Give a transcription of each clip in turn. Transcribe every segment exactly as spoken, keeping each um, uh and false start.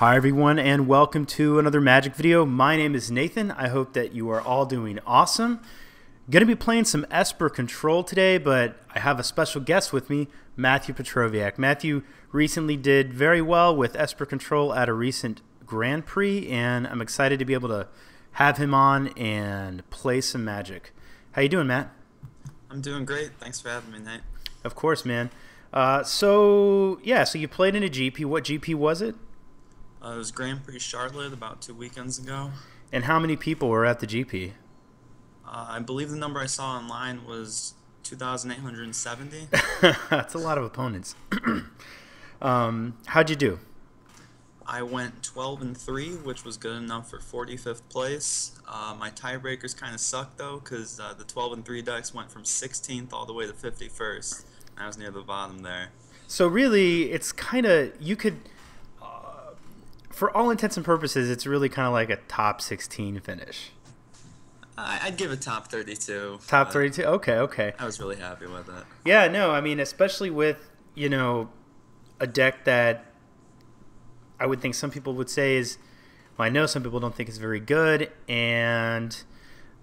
Hi everyone, and welcome to another Magic video. My name is Nathan. I hope that you are all doing awesome. Gonna be playing some Esper Control today, but I have a special guest with me, Matthew Petroviak. Matthew recently did very well with Esper Control at a recent Grand Prix, and I'm excited to be able to have him on and play some Magic. How you doing, Matt? I'm doing great. Thanks for having me, Nate. Of course, man. Uh, so, yeah, so you played in a G P. What G P was it? Uh, it was Grand Prix Charlotte about two weekends ago. And how many people were at the G P? Uh, I believe the number I saw online was two thousand eight hundred seventy. That's a lot of opponents. um, how'd you do? I went twelve and three, which was good enough for forty-fifth place. Uh, my tiebreakers kind of sucked, though, because uh, the twelve and three decks went from sixteenth all the way to fifty-first. And I was near the bottom there. So really, it's kind of, you could... for all intents and purposes, it's really kind of like a top sixteen finish. I'd give it top thirty-two. Top thirty-two? Okay, okay. I was really happy with it. Yeah, no, I mean, especially with, you know, a deck that I would think some people would say is, well, I know some people don't think it's very good, and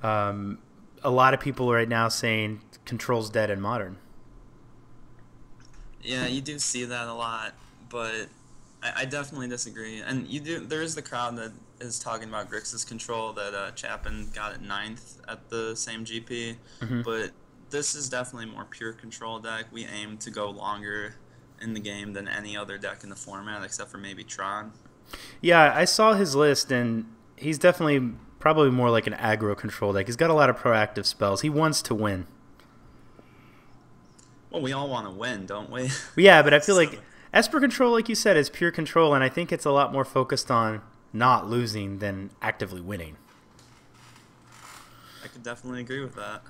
um, a lot of people right now saying Control's dead in Modern. Yeah, you do see that a lot, but... I definitely disagree, and you do. There is the crowd that is talking about Grixis Control that uh, Chapman got at ninth at the same G P, mm-hmm. But this is definitely more pure Control deck. We aim to go longer in the game than any other deck in the format, except for maybe Tron. Yeah, I saw his list, and he's definitely probably more like an aggro Control deck. He's got a lot of proactive spells. He wants to win. Well, we all want to win, don't we? Yeah, but I feel so. like... Esper Control, like you said, is pure Control, and I think it's a lot more focused on not losing than actively winning. I could definitely agree with that.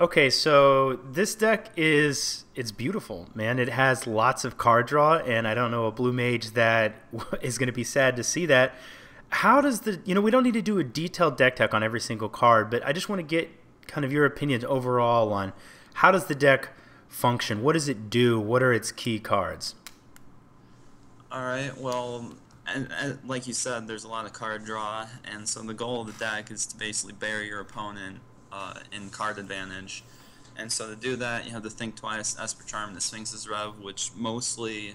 Okay, so this deck is, it's beautiful, man. It has lots of card draw, and I don't know a blue mage that is going to be sad to see that. How does the, you know, we don't need to do a detailed deck tech on every single card, but I just want to get kind of your opinions overall on how does the deck function? What does it do? What are its key cards? All right, well, and, and like you said, there's a lot of card draw, and so the goal of the deck is to basically bury your opponent uh, in card advantage. And so to do that, you have to Think Twice, Esper Charm, and the Sphinx's Rev, which mostly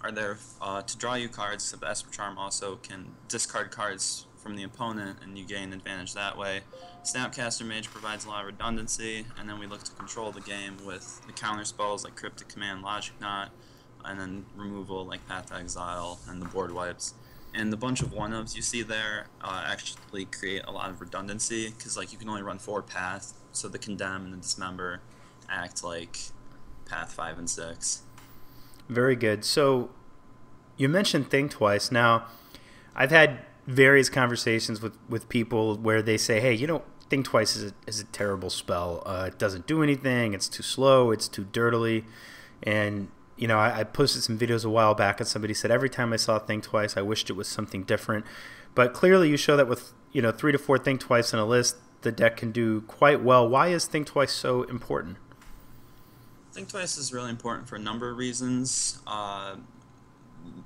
are there uh, to draw you cards, except Esper Charm also can discard cards from the opponent, and you gain advantage that way. Snapcaster Mage provides a lot of redundancy, and then we look to control the game with the counter spells like Cryptic Command, Logic Knot, and then removal like Path to Exile and the board wipes. And the bunch of one-ofs you see there uh, actually create a lot of redundancy, because like you can only run four paths, so the Condemn and the Dismember act like Path five and six. Very good. So you mentioned Think Twice. Now, I've had various conversations with, with people where they say, hey, you know, Think Twice is a, is a terrible spell. Uh, it doesn't do anything. It's too slow. It's too dirtily. And... you know, I posted some videos a while back and somebody said, every time I saw Think Twice, I wished it was something different. But clearly you show that with, you know, three to four Think Twice in a list, the deck can do quite well. Why is Think Twice so important? Think Twice is really important for a number of reasons. Uh,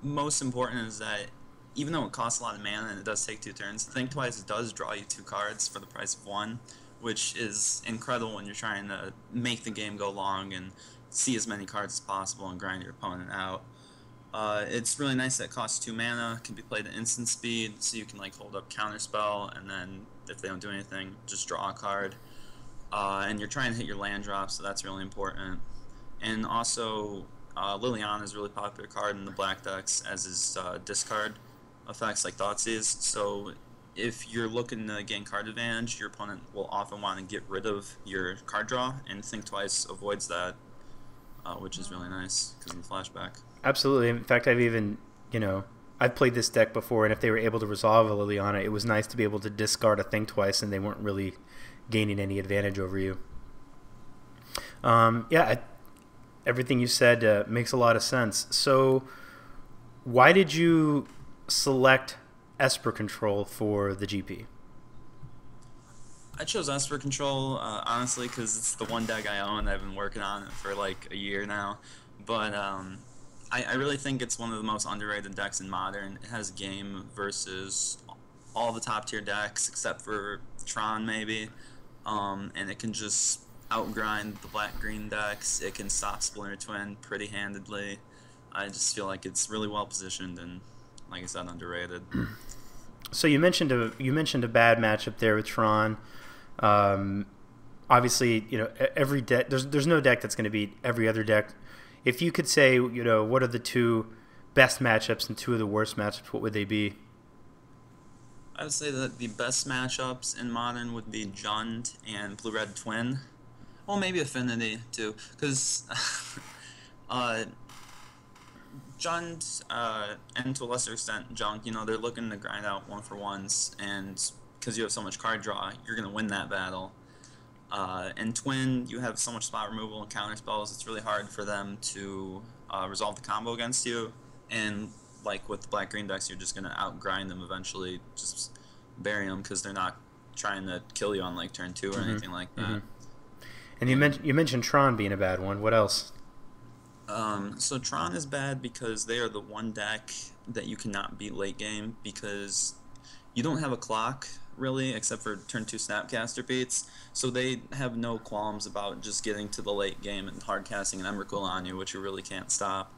most important is that even though it costs a lot of mana and it does take two turns, Think Twice does draw you two cards for the price of one, which is incredible when you're trying to make the game go long and see as many cards as possible and grind your opponent out. Uh, it's really nice that it costs two mana, can be played at instant speed, so you can like hold up Counterspell, and then if they don't do anything, just draw a card. Uh, and you're trying to hit your land drop, so that's really important. And also, uh, Liliana is a really popular card in the black decks, as is uh, discard effects like Thoughtseize. So if you're looking to gain card advantage, your opponent will often want to get rid of your card draw, and Think Twice avoids that. Uh, which is really nice because of the flashback. Absolutely. In fact, I've even, you know, I've played this deck before, and if they were able to resolve a Liliana, it was nice to be able to discard a Think Twice, and they weren't really gaining any advantage over you. Um, yeah, I, everything you said uh, makes a lot of sense. So why did you select Esper Control for the G P? I chose Esper Control, uh, honestly, because it's the one deck I own. I've been working on it for like a year now. But um, I, I really think it's one of the most underrated decks in Modern. It has game versus all the top tier decks except for Tron maybe, um, and it can just outgrind the black green decks. It can stop Splinter Twin pretty handedly. I just feel like it's really well positioned and, like I said, underrated. So you mentioned a you mentioned a bad matchup there with Tron. Um, obviously, you know every deck. There's there's no deck that's going to beat every other deck. If you could say, you know, what are the two best matchups and two of the worst matchups, what would they be? I would say that the best matchups in Modern would be Jund and Blue Red Twin. Well, maybe Affinity, too, because uh, Jund, uh, and to a lesser extent Junk, you know, they're looking to grind out one-for-ones, and because you have so much card draw, you're going to win that battle. Uh, and Twin, you have so much spot removal and counter spells, it's really hard for them to uh, resolve the combo against you. And like with the black-green decks, you're just going to outgrind them eventually, just bury them, because they're not trying to kill you on like turn two or mm-hmm. anything like that. Mm-hmm. And you, men you mentioned Tron being a bad one. What else? Um, so Tron is bad because they are the one deck that you cannot beat late game because you don't have a clock, really, except for turn two Snapcaster beats. So they have no qualms about just getting to the late game and hard casting an Emrakul on you, which you really can't stop.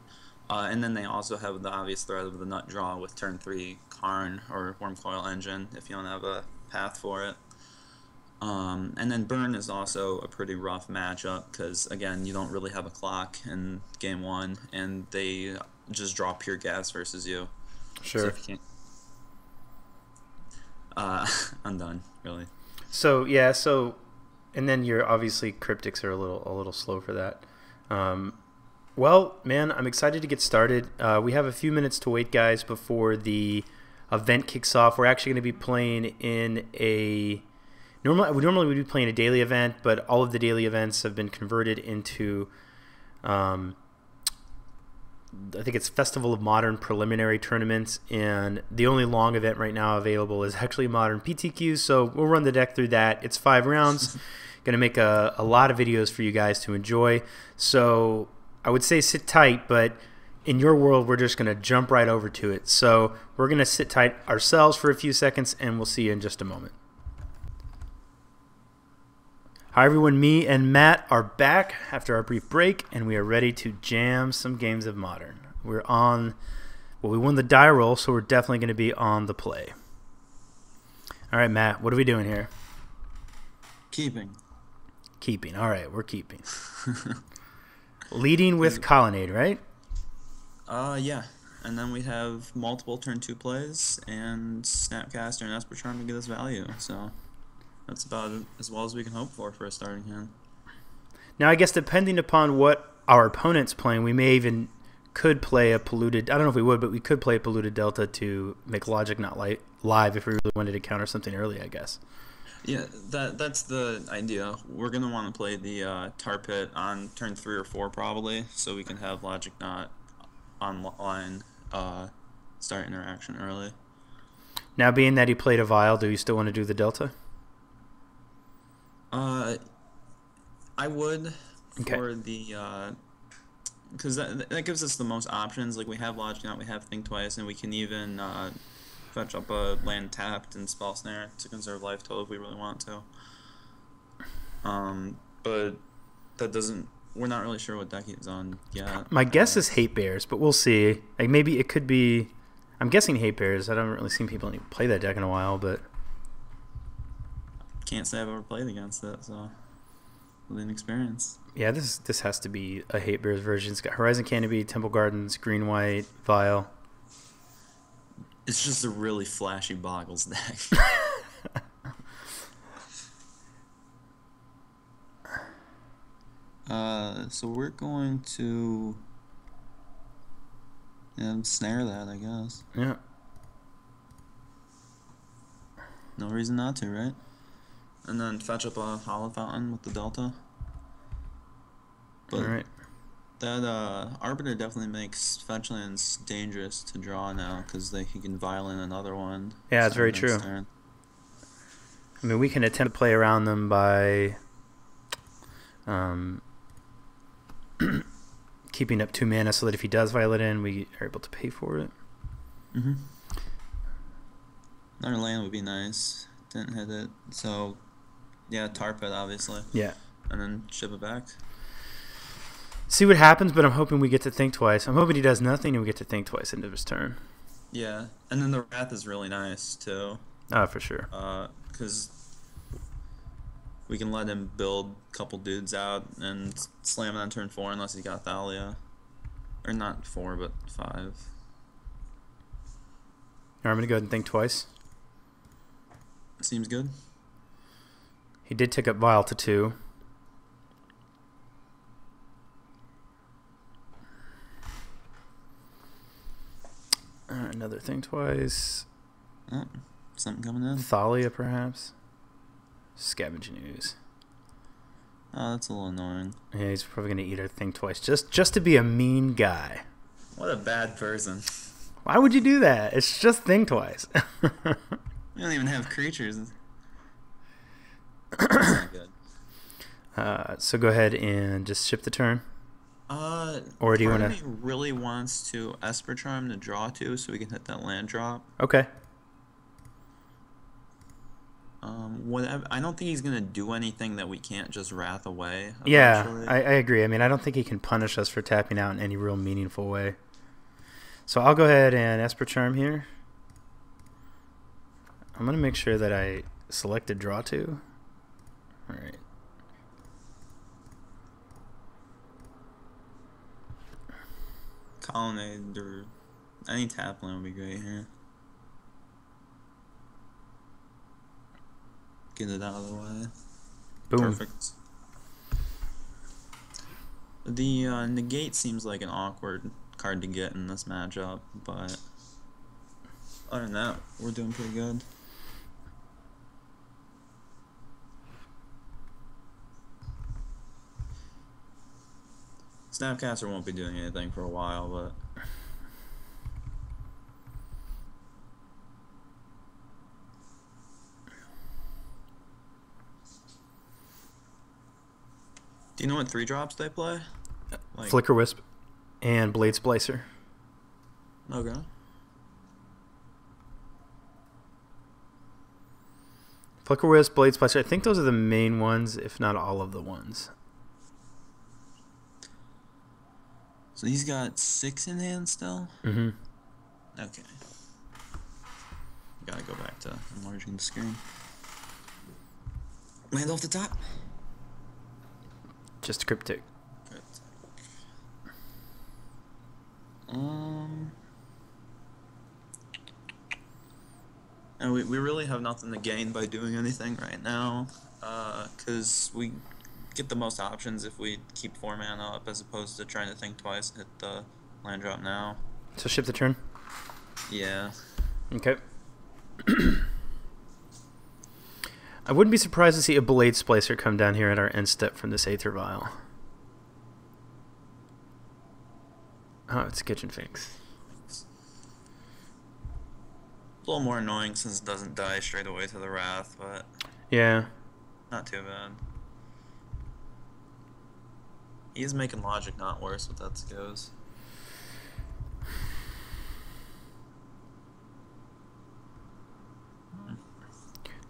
Uh, and then they also have the obvious threat of the nut draw with turn three Karn or Wormcoil Engine if you don't have a path for it. Um, and then Burn is also a pretty rough matchup because, again, you don't really have a clock in game one, and they just draw pure gas versus you. Sure. So if you can't... Uh, I'm done, really. So, yeah, so... And then you're obviously... Cryptics are a little a little slow for that. Um, well, man, I'm excited to get started. Uh, we have a few minutes to wait, guys, before the event kicks off. We're actually going to be playing in a... Normally, we normally would be playing a daily event, but all of the daily events have been converted into, um, I think it's Festival of Modern preliminary tournaments, and the only long event right now available is actually Modern P T Q, so we'll run the deck through that. It's five rounds. Going to make a, a lot of videos for you guys to enjoy, so I would say sit tight, but in your world, we're just going to jump right over to it. So we're going to sit tight ourselves for a few seconds, and we'll see you in just a moment. Hi everyone, me and Matt are back after our brief break, and we are ready to jam some games of Modern. We're on, well, we won the die roll, so we're definitely going to be on the play. All right, Matt, what are we doing here? Keeping. Keeping, all right, we're keeping. Leading with Colonnade, right? Uh, yeah, and then we have multiple turn two plays, and Snapcaster and Esper Charm to get us value, so... That's about as well as we can hope for for a starting hand. Now, I guess depending upon what our opponent's playing, we may even could play a polluted... I don't know if we would, but we could play a polluted Delta to make Logic Knot li live if we really wanted to counter something early, I guess. Yeah, that that's the idea. We're going to want to play the uh, Tar Pit on turn three or four probably, so we can have Logic Knot online uh, start interaction early. Now, being that he played a Vial, do you still want to do the Delta? Uh, I would for okay. the, uh, because that, that gives us the most options. Like, we have Logic Knot, we have Think Twice, and we can even uh, fetch up a land tapped and Spell Snare to conserve life total if we really want to. Um, but that doesn't, we're not really sure what deck he's on yet. My guess is Hatebears, but we'll see. Like, maybe it could be, I'm guessing Hatebears. I haven't really seen people play that deck in a while, but... Can't say I've ever played against it, so with an experience. Yeah, this this has to be a Hatebears version. It's got Horizon Canopy, Temple Gardens, Green White, Vial. It's just a really flashy Boggles deck. uh, so we're going to yeah, snare that, I guess. Yeah. No reason not to, right? And then fetch up a Hallowed Fountain with the Delta. But all right. That uh, Arbiter definitely makes fetch lands dangerous to draw now because he can violate another one. Yeah, that's very true. Turn. I mean, we can attempt to play around them by um, keeping up two mana so that if he does Violet in, we are able to pay for it. Mm-hmm. Another land would be nice. Didn't hit it. So, yeah, Tar Pit, obviously. Yeah. And then ship it back. See what happens, but I'm hoping we get to think twice. I'm hoping he does nothing and we get to think twice into his turn. Yeah. And then the Wrath is really nice, too. Oh, for sure. Because uh, we can let him build a couple dudes out and slam it on turn four unless he's got Thalia. Or not four, but five. Right, I'm going to go ahead and think twice. Seems good. He did take up Vial to two. Uh, another thing twice. Oh, something coming in. Thalia, perhaps. Scavenging ooze. Oh, that's a little annoying. Yeah, he's probably going to eat our thing twice just, just to be a mean guy. What a bad person. Why would you do that? It's just think twice. You don't even have creatures. That's not good. Uh, so go ahead and just ship the turn. Uh, or do you want to? Really wants to Esper Charm to draw two, so we can hit that land drop. Okay. Um, whatever. I don't think he's gonna do anything that we can't just wrath away. Eventually. Yeah, I, I agree. I mean, I don't think he can punish us for tapping out in any real meaningful way. So I'll go ahead and Esper Charm here. I'm going to make sure that I selected draw two. All right. Colonnade or any tap land would be great here. Get it out of the way. Boom. Perfect. The uh, negate seems like an awkward card to get in this matchup, but other than that, we're doing pretty good. Snapcaster won't be doing anything for a while, but do you know what three drops they play? Like Flicker Wisp. And Blade Splicer. Okay. Flicker Wisp, Blade Splicer. I think those are the main ones, if not all of the ones. So he's got six in hand still? Mm-hmm. Okay. Gotta go back to enlarging the screen. Land off the top. Just cryptic. Um, and we, we really have nothing to gain by doing anything right now, uh, because we get the most options if we keep four mana up as opposed to trying to think twice and hit the land drop now. So ship the turn? Yeah. Okay. I wouldn't be surprised to see a Blade Splicer come down here at our end step from this Aether Vial. Oh, it's a kitchen fix. It's a little more annoying since it doesn't die straight away to the wrath, but yeah, not too bad. He is making Logic Knot worse with that goes.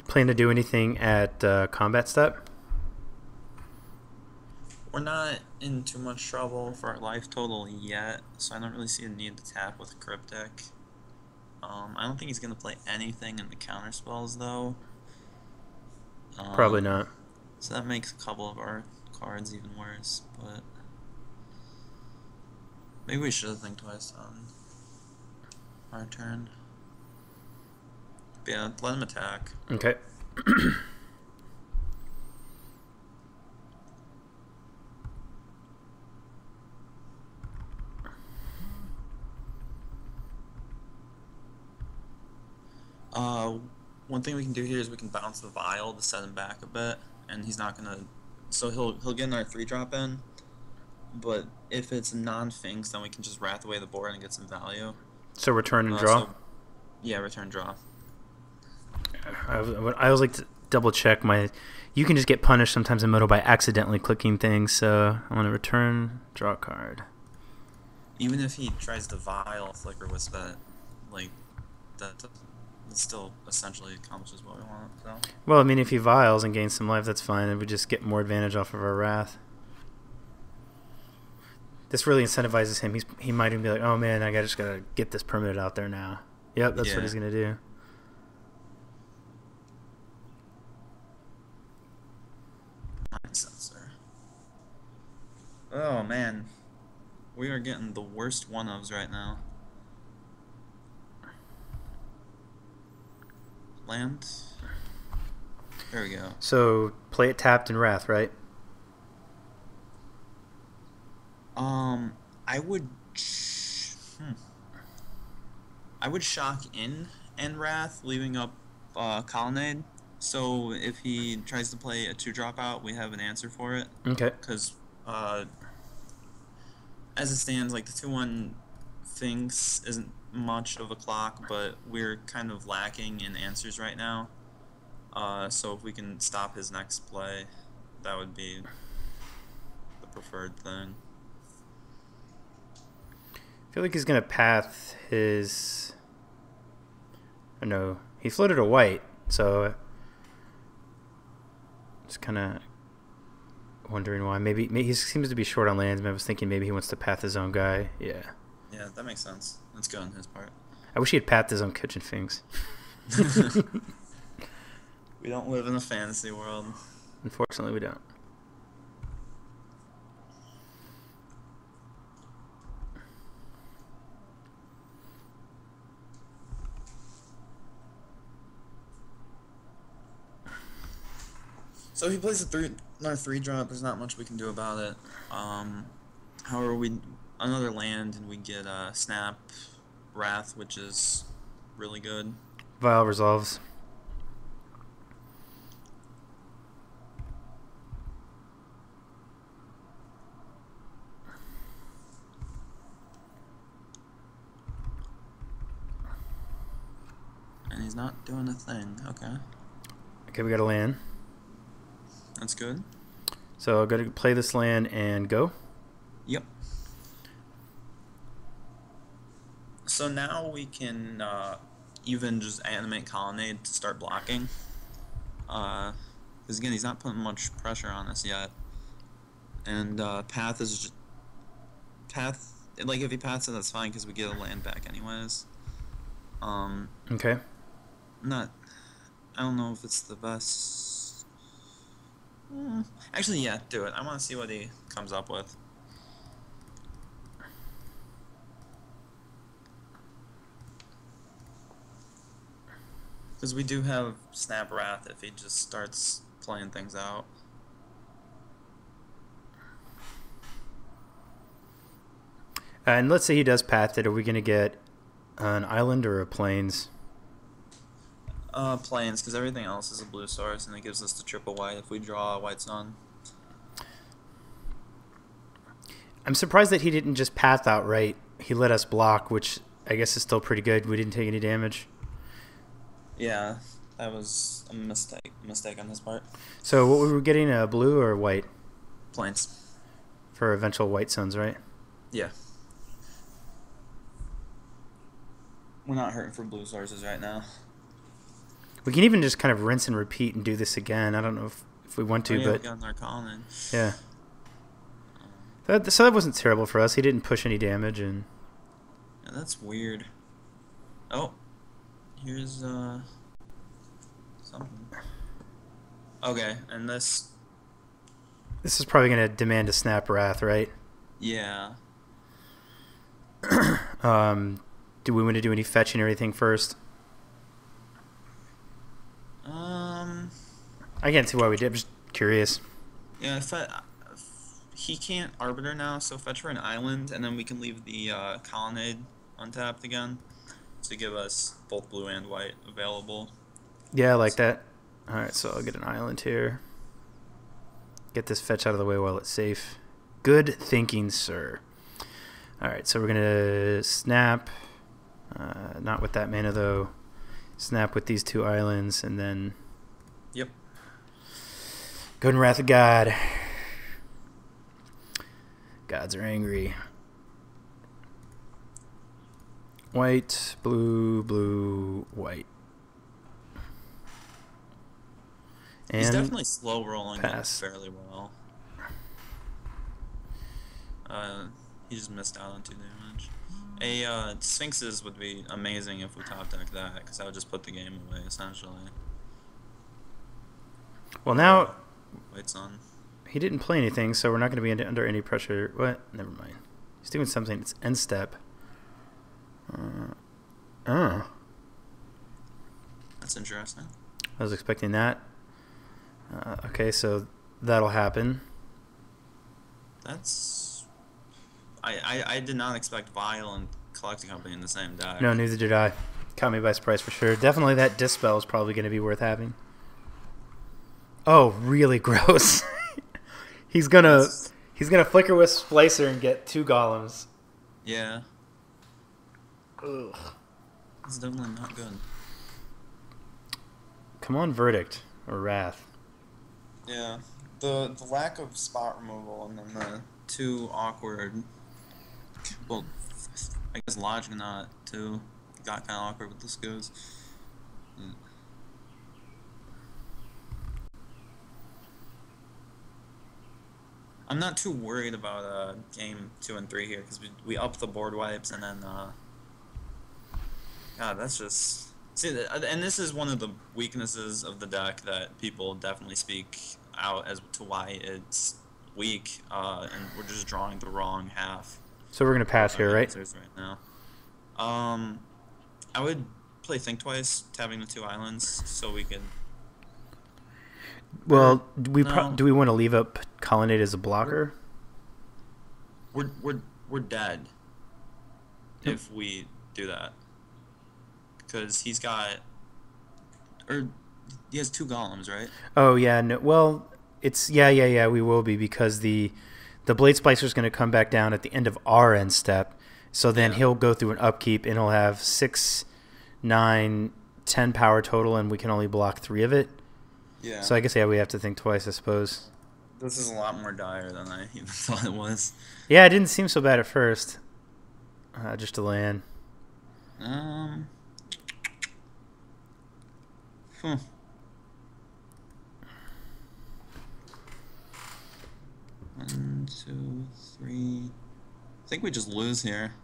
Plan to do anything at uh, combat step? We're not in too much trouble for our life total yet, so I don't really see a need to tap with Cryptic. Um, I don't think he's going to play anything in the counter spells, though. Um, Probably not. So that makes a couple of our cards even worse, but maybe we should have think twice on our turn. But yeah, let him attack. Okay. Uh, one thing we can do here is we can bounce the vial to set him back a bit, and he's not gonna. So he'll he'll get another three drop in, but if it's non-Finks, then we can just wrath away the board and get some value. So return and uh, draw. So, yeah, return draw. I, I always like to double check my. You can just get punished sometimes in Moto by accidentally clicking things. So I'm gonna return draw card. Even if he tries to Vial Flicker Wisp that, like, that still essentially accomplishes what we want. So. Well, I mean, if he vials and gains some life, that's fine. And we just get more advantage off of our Wrath. This really incentivizes him. He's, he might even be like, oh, man, I just got to get this permanent out there now. Yep, that's yeah. what he's going to do. Mind Sensor. Oh, man. We are getting the worst one-ofs right now. Land. There we go. So, play it tapped in Wrath, right? Um, I would, hmm. I would shock in and Wrath, leaving up uh, Colonnade. So if he tries to play a two drop out, we have an answer for it. Okay. Because uh, as it stands, like the two one thinks isn't much of a clock, but we're kind of lacking in answers right now. Uh, so if we can stop his next play, that would be the preferred thing. I feel like he's going to path his... I don't know. He floated a white, so... Just kind of wondering why. Maybe, maybe he seems to be short on lands, but I was thinking maybe he wants to path his own guy. Yeah. Yeah, that makes sense. That's good on his part. I wish he had pathed his own kitchen things. We don't live in a fantasy world. Unfortunately, we don't. So if he plays a three, another three drop, there's not much we can do about it. Um, however, we another land and we get a uh, snap, Wrath, which is really good. Vial resolves. And he's not doing a thing. Okay. Okay, we got a land. That's good. So go to play this land and go. Yep. So now we can uh, even just animate Colonnade to start blocking. Because uh, again, he's not putting much pressure on us yet. And uh, Path is just... Path... Like, if he paths it, that's fine, because we get a land back anyways. Um, okay. Not... I don't know if it's the best... Actually, yeah, do it. I want to see what he comes up with. Because we do have Snap Wrath if he just starts playing things out. And let's say he does path it. Are we going to get an island or a plains? Uh, plains, because everything else is a blue source, and it gives us the triple white if we draw a White Sun. I'm surprised that he didn't just path outright. He let us block, which I guess is still pretty good. We didn't take any damage. Yeah, that was a mistake mistake on his part. So what we were getting, a uh, blue or white? Plains. For eventual White Suns, right? Yeah. We're not hurting for blue sources right now. We can even just kind of rinse and repeat and do this again. I don't know if, if we want to, oh, yeah, but... Guns are calling. Yeah. That, so that wasn't terrible for us. He didn't push any damage, and... Yeah, that's weird. Oh. Here's, uh... something. Okay, and this... This is probably going to demand a Snap Wrath, right? Yeah. um, do we want to do any fetching or anything first? Um, I can't see why we did. I'm just curious. Yeah, if I, if he can't Arbiter now, so fetch for an island, and then we can leave the uh, Colonnade untapped again to give us both blue and white available. Yeah, I like that. All right, so I'll get an island here. Get this fetch out of the way while it's safe. Good thinking, sir. All right, so we're gonna snap. Uh, not with that mana though. Snap with these two islands, and then... Yep. Go and Wrath of God. Gods are angry. white, blue, blue, white. And he's definitely slow rolling that fairly well. Uh, he just missed out on two damage. A uh, Sphinx's would be amazing if we top deck that, because that would just put the game away, essentially. Well, now... Uh, White Sun. He didn't play anything, so we're not going to be under any pressure. What? Never mind. He's doing something. It's end step. Uh, oh. That's interesting. I was expecting that. Uh, okay, so that'll happen. That's... I, I, I did not expect Vial and Collected Company in the same deck. No, neither did I. Caught me by surprise for sure. Definitely that Dispel is probably going to be worth having. Oh, really gross. he's gonna he's gonna flicker with Splicer and get two golems. Yeah. Ugh. It's definitely not good. Come on, Verdict or Wrath. Yeah. The the lack of spot removal and then the two awkward, well, I guess Logic Knot too got kinda awkward with this goes. Mm. I'm not too worried about uh, game two and three here because we, we up the board wipes and then, uh, God, that's just see. And this is one of the weaknesses of the deck that people definitely speak out as to why it's weak, uh, and we're just drawing the wrong half. So we're gonna pass uh, here, right? Right now, um, I would play Think Twice, tapping the two islands, so we can. Well, do we no. pro do we want to leave up Colonnade as a blocker? We're we're we're dead yep. if we do that, because he's got or he has two golems, right? Oh yeah, no. Well, it's yeah yeah yeah. We will be because the the Blade Splicer is going to come back down at the end of our end step. So then yeah. he'll go through an upkeep and he'll have six, nine, ten power total, and we can only block three of it. Yeah. So I guess yeah, we have to think twice, I suppose. This is a lot more dire than I even thought it was. Yeah, it didn't seem so bad at first. Uh, just to land. Um. Hmm. One, two, three. I think we just lose here.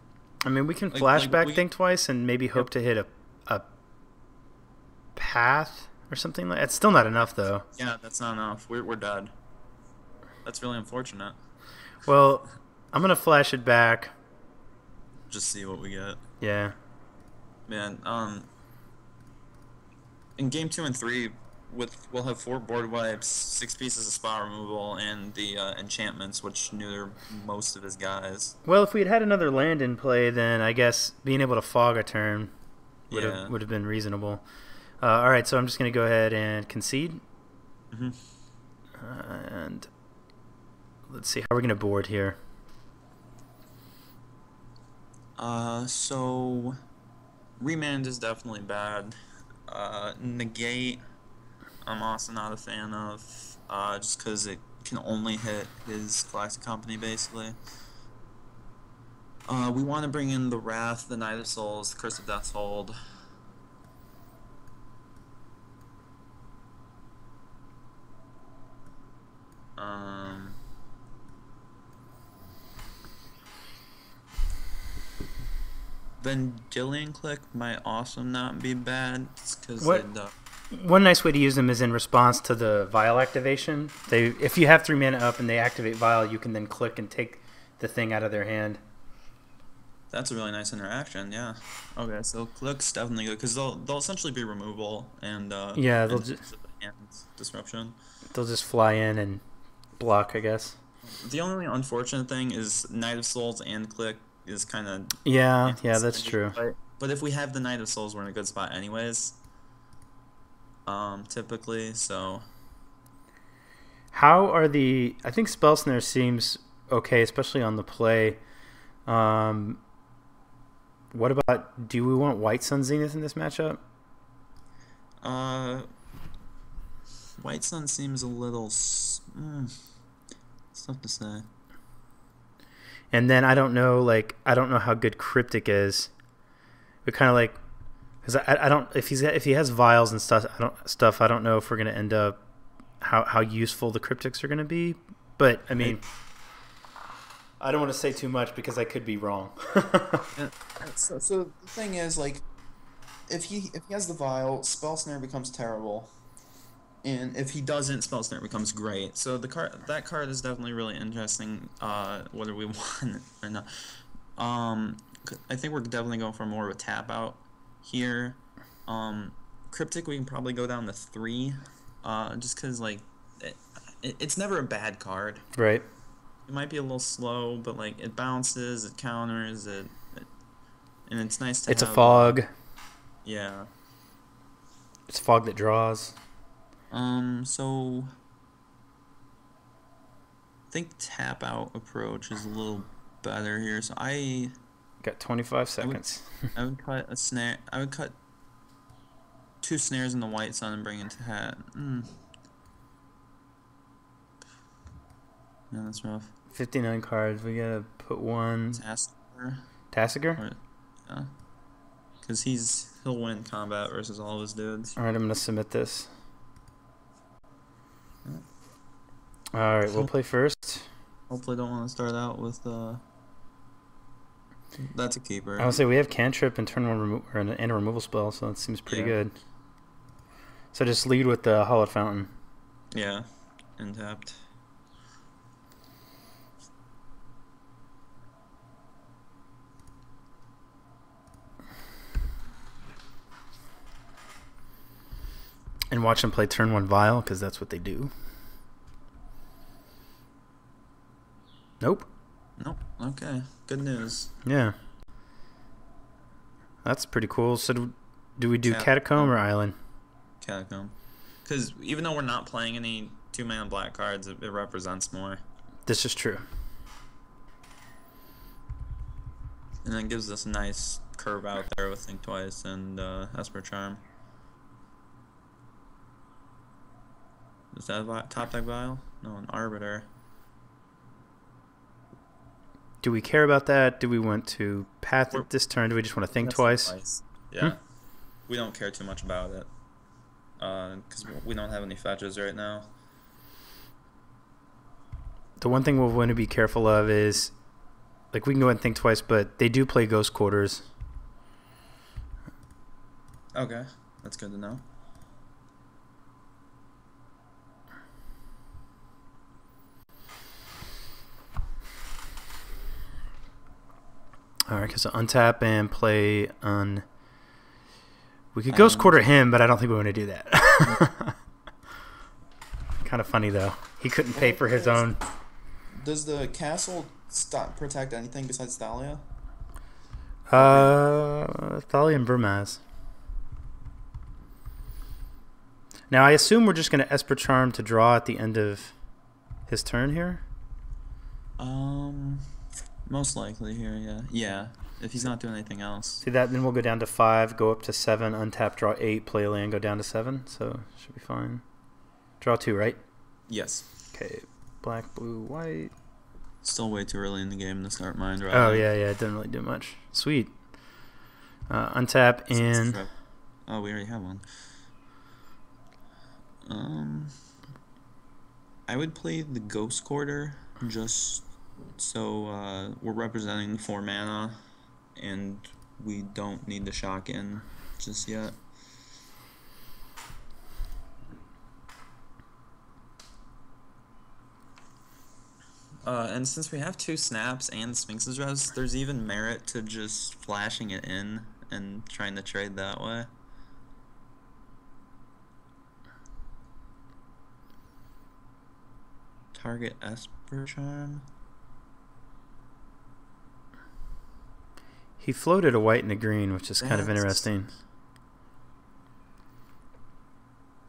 I mean, we can like, flashback like we... Think Twice and maybe hope yep. to hit a a path. Or something like that. It's still not enough, though. Yeah, that's not enough. We're, we're dead. That's really unfortunate. Well, I'm going to flash it back. Just see what we get. Yeah. Man, um... in game two and three, with we'll have four board wipes, six pieces of spot removal, and the uh, enchantments, which neuter most of his guys. Well, if we had had another land in play, then I guess being able to fog a turn would yeah. have, would have been reasonable. Uh, all right, so I'm just going to go ahead and concede. Mm-hmm. uh, and let's see how we're going to board here. Uh, so Remand is definitely bad. Uh, negate, I'm also not a fan of, uh, just because it can only hit his Galactic Company, basically. Uh, we want to bring in the Wrath, the Night of Souls, the Curse of Death's Hold. Um, Vendilion Clique might also not be bad. Cause what, uh, one nice way to use them is in response to the Vial activation. They, if you have three mana up and they activate Vial, you can then click and take the thing out of their hand. That's a really nice interaction, yeah. Okay, so Clique's definitely good because they'll, they'll essentially be removal and, uh, yeah, they'll and, just, and disruption. They'll just fly in and block, I guess. The only unfortunate thing is Night of Souls and Clique is kind of... Yeah, yeah, that's true. But, but if we have the Night of Souls, we're in a good spot anyways. Um, typically, so... How are the... I think Spell Snare seems okay, especially on the play. Um, what about... Do we want White Sun's Zenith in this matchup? Uh... White Sun seems a little... Mm, it's tough to say. And then I don't know, like, I don't know how good Cryptic is. But kind of like, because I, I don't, if he's if he has vials and stuff, I don't stuff. I don't know if we're gonna end up how how useful the cryptics are gonna be. But I mean, I don't want to say too much because I could be wrong. so, so the thing is, like, if he if he has the vial, Spell Snare becomes terrible. And if he doesn't, Spell Snare becomes great. So the card, that card is definitely really interesting, uh, whether we want it or not. Um, I think we're definitely going for more of a tap out here. Um, Cryptic, we can probably go down to three, uh, just because, like, it, it, it's never a bad card. Right. It might be a little slow, but, like, it bounces, it counters, it, it and it's nice to it's have. It's a fog. Yeah. It's fog that draws. Um, so I think tap out approach is a little better here. So I got twenty-five seconds. I would, I would cut a snare. I would cut two snares in the White Sun and bring it to hat. Mm. Yeah, that's rough. fifty-nine cards. We gotta put one. Tassiger. Tassiger? Yeah. Because he's he'll win combat versus all of his dudes. All right, I'm gonna submit this. All right, we'll play first. Hopefully, don't want to start out with. Uh... That's a keeper. I would say we have cantrip and turn one remo or an, and a removal spell, so that seems pretty yeah. good. So just lead with the Hallowed Fountain. Yeah, and tapped. And watch them play turn one Vial, because that's what they do. Nope. Nope. Okay. Good news. Yeah. That's pretty cool. So do, do we do Cat Catacomb or Island? Catacomb. Because even though we're not playing any two-mana black cards, it, it represents more. This is true. And that gives us a nice curve out there with Think Twice and uh, Esper Charm. Is that a top deck Vial? No, an Arbiter. Do we care about that? Do we want to path it this turn? Do we just want to think twice? twice? Yeah. Hmm? We don't care too much about it. Because uh, we don't have any fetches right now. The one thing we'll want to be careful of is, like, we can go and think twice, but they do play Ghost Quarters. Okay. That's good to know. All right, so untap and play on. We could Ghost Quarter him, but I don't think we want to do that. Kind of funny though. He couldn't pay for his own. Does the castle stop protect anything besides Thalia? Uh, Thalia and Burmaz. Now I assume we're just going to Esper Charm to draw at the end of his turn here. Um. Most likely here, yeah. Yeah, if he's not doing anything else. See that? Then we'll go down to five, go up to seven, untap, draw eight, play a land, go down to seven. So should be fine. Draw two, right? Yes. Okay. Black, blue, white. Still way too early in the game to start mind right. Oh yeah, yeah. It didn't really do much. Sweet. Uh, untap it's and. Oh, we already have one. Um, I would play the Ghost Quarter just. So uh, we're representing the four mana, and we don't need the shock in just yet. Uh, and since we have two snaps and Sphinx's Revs, there's even merit to just flashing it in and trying to trade that way. Target Esper Charm. He floated a white and a green, which is kind That's, of interesting.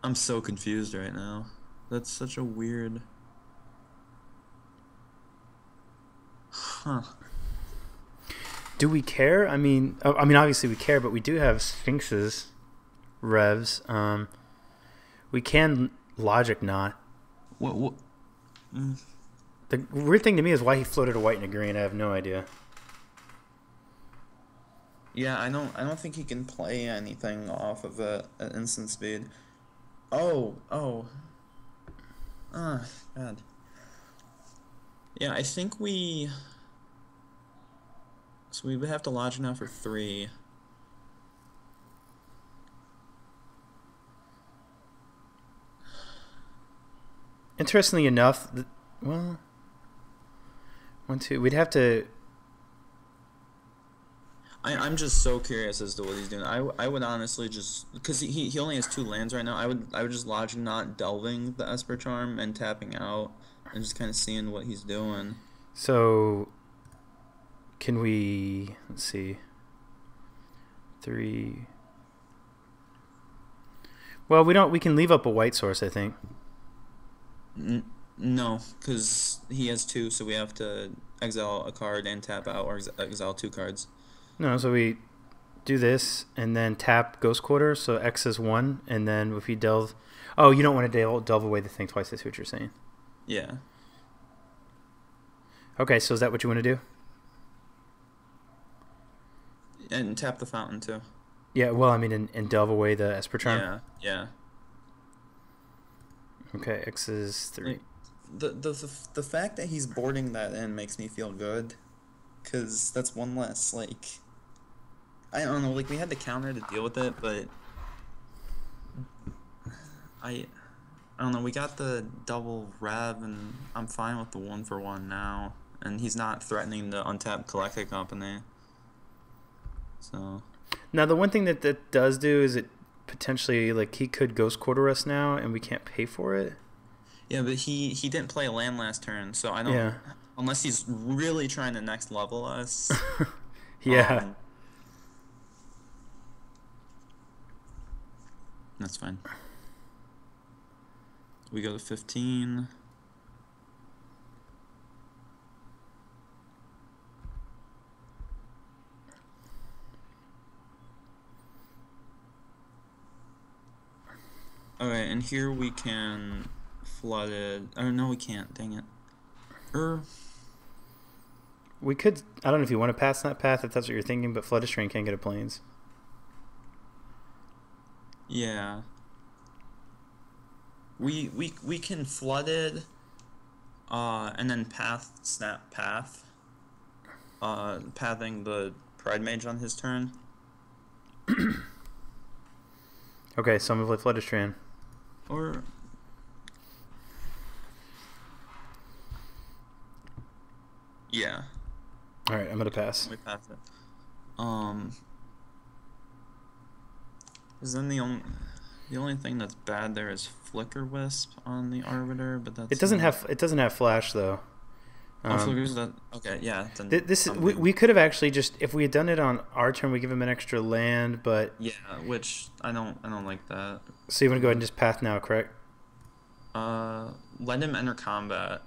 I'm so confused right now. That's such a weird... Huh. Do we care? I mean, I mean, obviously we care, but we do have Sphinx's Revs. Um, we can Logic Knot. What? what? Mm. The weird thing to me is why he floated a white and a green. I have no idea. Yeah, I don't I don't think he can play anything off of a, an instant speed. Oh, oh. Ah, oh, God. Yeah, I think we... So we would have to Logic Knot for three. Interestingly enough, the, well, one, two, we'd have to... I, I'm just so curious as to what he's doing. I, I would honestly just... Because he, he only has two lands right now. I would I would just Logic Knot delving the Esper Charm and tapping out and just kind of seeing what he's doing. So... Can we, let's see, three, well, we don't, we can leave up a white source, I think. No, because he has two, so we have to exile a card and tap out, or exile two cards. No, so we do this, and then tap Ghost Quarter, so X is one, and then if we delve, oh, you don't want to delve, delve away the thing twice, that's what you're saying. Yeah. Okay, so is that what you want to do? And tap the fountain, too. Yeah, well, I mean, and, and delve away the Esper Charm. Yeah, yeah. Okay, X is three. The, the, the, the fact that he's boarding that in makes me feel good, because that's one less, like... I don't know, like, we had the counter to deal with it, but... I... I don't know, we got the double rev, and I'm fine with the one-for-one now. And he's not threatening to untap Collected Company. So now the one thing that that does do is it potentially, like, he could Ghost Quarter us now and we can't pay for it. Yeah, but he he didn't play a land last turn, so I don't. Yeah. Unless he's really trying to next level us. Yeah. Um, that's fine. We go to fifteen. Okay, and here we can flood it. Oh, no, we can't. Dang it. Er. We could... I don't know if you want to pass that path, if that's what you're thinking, but Flood a Strain can't get a Plains. Yeah. We we we can flood it, uh, and then path, snap path. Uh, pathing the Pride Mage on his turn. Okay, so I'm going to play Flood a Strain. Or yeah. All right, I'm gonna pass. We pass it. Um, is then the only the only thing that's bad there is Flicker Wisp on the Arbiter, but that's it doesn't have it doesn't have flash though. Um, oh, Flicker's that, okay, yeah. Then th this is, we we could have actually just, if we had done it on our turn, we give him an extra land, but yeah, which I don't I don't like that. So you want to go ahead and just path now, correct? Uh, let him enter combat,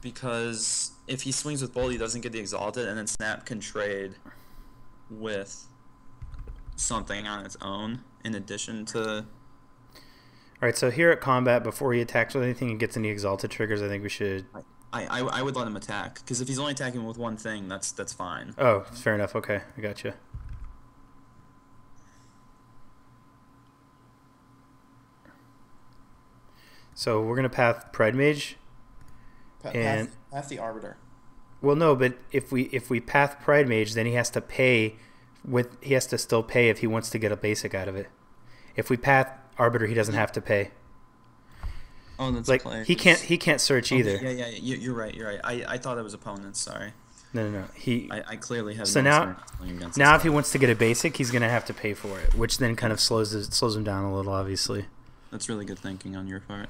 because if he swings with Bolt, he doesn't get the Exalted, and then Snap can trade with something on its own in addition to. All right, so here at combat, before he attacks with anything and gets any Exalted triggers, I think we should... I, I, I would let him attack, because if he's only attacking with one thing, that's that's fine. Oh, fair enough. Okay, I gotcha. So we're going to path Pride Mage. Path, and path, path the Arbiter. Well, no, but if we if we path Pride Mage, then he has to pay with... He has to still pay if he wants to get a basic out of it. If we path... Arbiter, he doesn't have to pay. Oh, that's like players. He can't. He can't search oh, either. Yeah, yeah, yeah. You're right. You're right. I, I thought it was opponents. Sorry. No, no, no. He. I, I clearly have. So now, now if he wants to get a basic, he's gonna have to pay for it, which then kind of slows his, slows him down a little. Obviously. That's really good thinking on your part.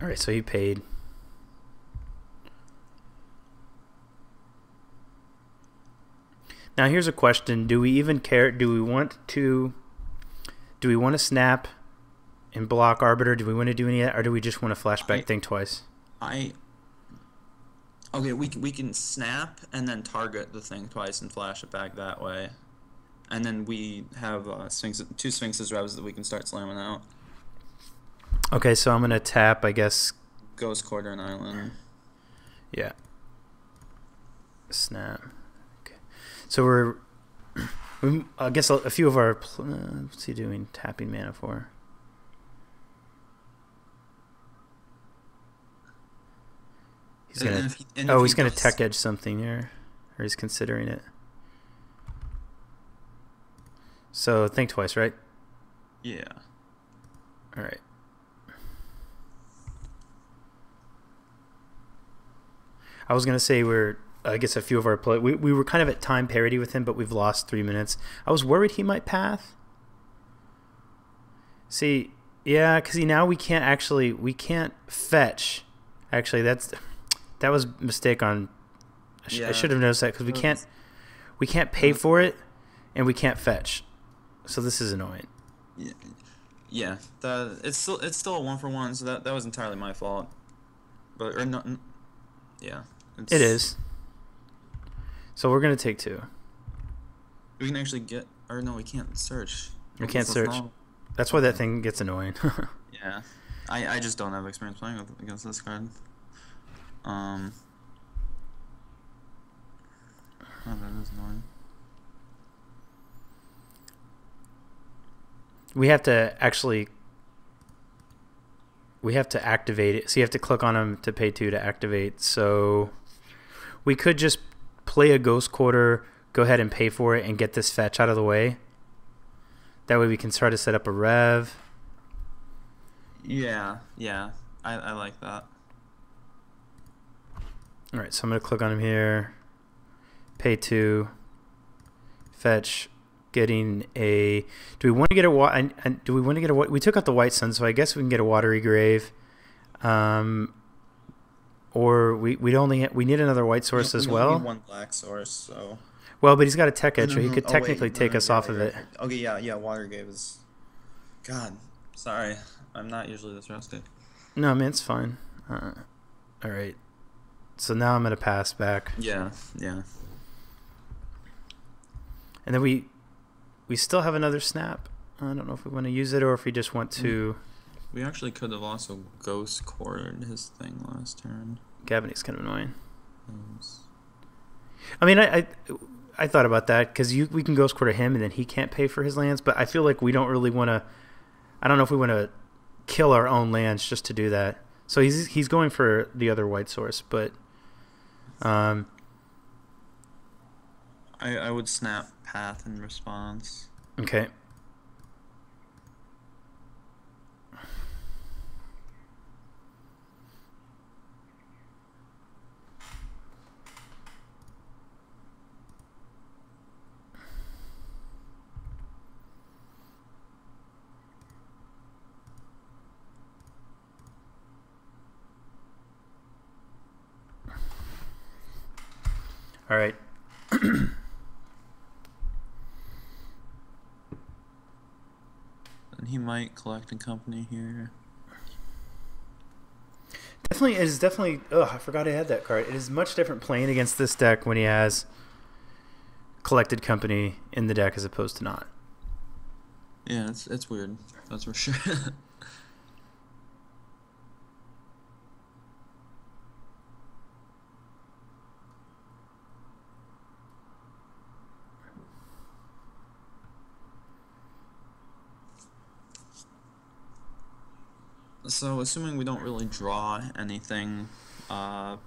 All right, so he paid. Now here's a question: do we even care? Do we want to? Do we want to snap and block Arbiter? Do we want to do any of that, or do we just want to flashback I, Think Twice? I. Okay, we we can snap and then target the Think Twice and flash it back that way, and then we have uh, Sphinx, two Sphinx's Revs that we can start slamming out. Okay, so I'm going to tap, I guess. Ghost Quarter and Island. Yeah. Snap. Okay. So we're... We, I guess a few of our... Uh, what's he doing? Tapping mana for... He's gonna, if he, oh, he's he going to tech edge something here. Or he's considering it. So think twice, right? Yeah. All right. I was going to say we're, I guess a few of our play, we, we were kind of at time parity with him, but we've lost three minutes. I was worried he might path. See, yeah, because now we can't actually, we can't fetch. Actually, that's... That was a mistake on... I, sh yeah. I should have noticed that because we can't, we can't pay for it, and we can't fetch. So this is annoying. Yeah, yeah. The, it's still it's still a one for one. So that that was entirely my fault. But or not, yeah. It's, it is. So we're gonna take two. We can actually get, or no, we can't search. We can't search. Long. That's why that thing gets annoying. Yeah, I I just don't have experience playing with, against this card. Um. Oh, that is annoying. We have to actually. We have to activate it. So you have to click on them to pay two to activate. So we could just play a Ghost Quarter, go ahead and pay for it, and get this fetch out of the way. That way we can start to set up a rev. Yeah, yeah. I, I like that. All right, so I'm going to click on him here. Pay two, fetch, getting a. Do we want to get a wa and, and do we want to get a? We took out the White Sun, so I guess we can get a Watery Grave, um, or we we'd only we need another white source we as we well. Need one black source, so. Well, but he's got a tech edge, no, no, no. so he could oh, technically wait, no, take no, no, us yeah, off yeah, of it. Okay, yeah, yeah. Watery Grave is. God, sorry, I'm not usually this rusty. No, man, it's fine. Uh, all right, so now I'm gonna pass back. Yeah, yeah. And then we we still have another snap. I don't know if we want to use it or if we just want to... We actually could have also Ghost Quartered his thing last turn. Gavini's kind of annoying. Yes. I mean, I, I I thought about that because you we can Ghost Quarter him and then he can't pay for his lands, but I feel like we don't really want to... I don't know if we want to kill our own lands just to do that. So he's, he's going for the other white source, but... um. I, I would snap path in response. Okay. All right. He might collect a company here. Definitely, it is definitely... Ugh, I forgot I had that card. It is much different playing against this deck when he has Collected Company in the deck as opposed to not. Yeah, it's, it's weird. That's for sure. So, assuming we don't really draw anything, uh,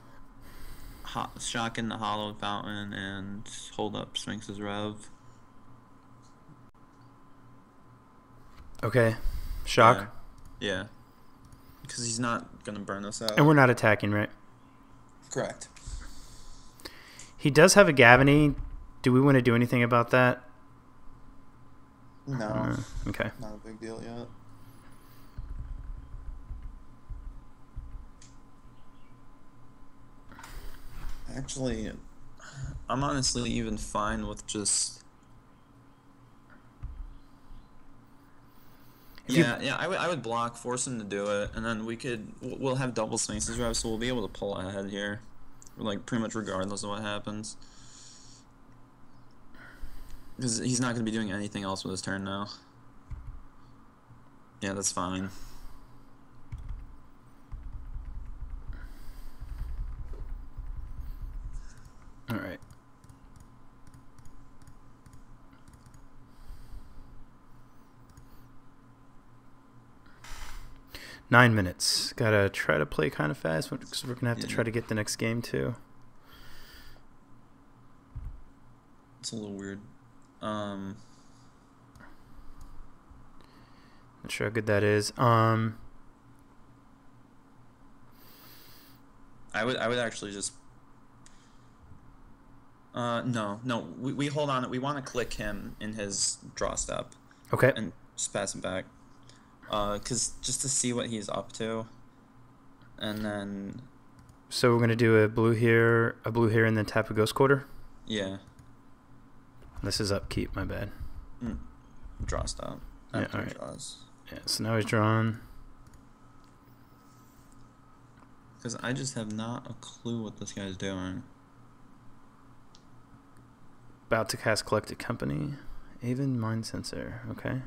hot, shock in the Hallowed Fountain and hold up Sphinx's Rev. Okay. Shock? Yeah. Because yeah. he's not going to burn us out. And we're not attacking, right? Correct. He does have a Gavany. Do we want to do anything about that? No. Uh, okay. Not a big deal yet. Actually, I'm honestly even fine with just... If yeah, you... yeah, I, I would block, force him to do it, and then we could... We'll have double Sphinx's Rev, so we'll be able to pull ahead here. Like, pretty much regardless of what happens. Because he's not going to be doing anything else with his turn now. Yeah, that's fine. Nine minutes. Gotta try to play kind of fast because we're gonna have yeah. to try to get the next game too. It's a little weird. Um, not sure how good that is. Um, I would I would actually just. Uh, no, no. We, we hold on. We want to click him in his draw step. Okay. And just pass him back. Uh, cause just to see what he's up to. And then. So we're going to do a blue here, a blue here, and then tap a Ghost Quarter? Yeah. This is upkeep, my bad. Mm. Draw stop. Yeah, all right. Draws. Yeah, so now he's drawn. Because I just have not a clue what this guy's doing. About to cast Collected Company. Even Mind Sensor. Okay.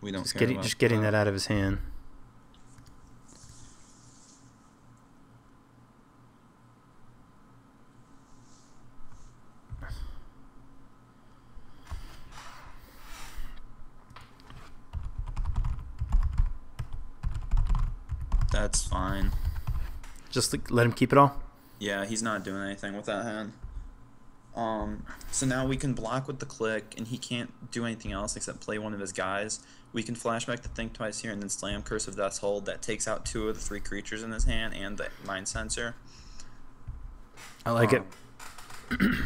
We don't just care getting, about Just getting that. that out of his hand. That's fine. Just like, let him keep it all? Yeah, he's not doing anything with that hand. Um, so now we can block with the click, and he can't do anything else except play one of his guys. We can flashback to Think Twice here and then slam Curse of Death's Hold. That takes out two of the three creatures in his hand and the Mind Sensor. I like um, it.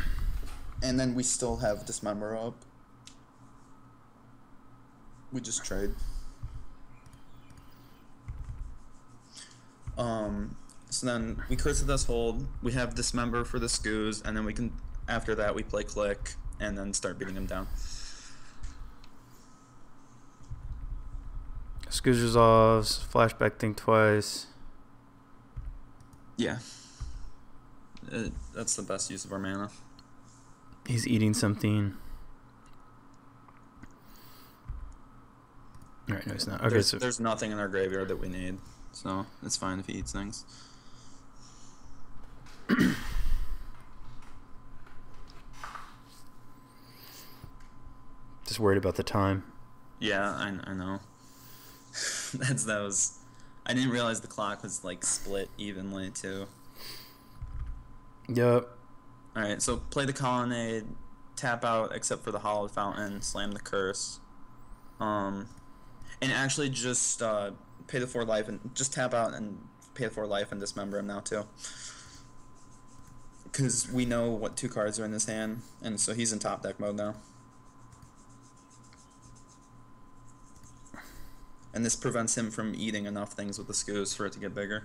And then we still have Dismember up. We just trade. Um, so then we Curse of Death's Hold. We have Dismember for the Scoos, and then we can... After that, we play click and then start beating him down. Scooge resolves, flashback, Think Twice. Yeah. It, that's the best use of our mana. He's eating something. Alright, no, he's not. Okay, there's, so there's nothing in our graveyard that we need, so it's fine if he eats things. Just worried about the time. Yeah, I, I know. That's that was. I didn't realize the clock was like split evenly too. Yep. All right, so play the Colonnade, tap out except for the Hallowed Fountain, slam the Curse, um, and actually just uh, pay the four life and just tap out and pay the four life and Dismember him now too. Because we know what two cards are in his hand, and so he's in top deck mode now. And this prevents him from eating enough things with the Scoos for it to get bigger.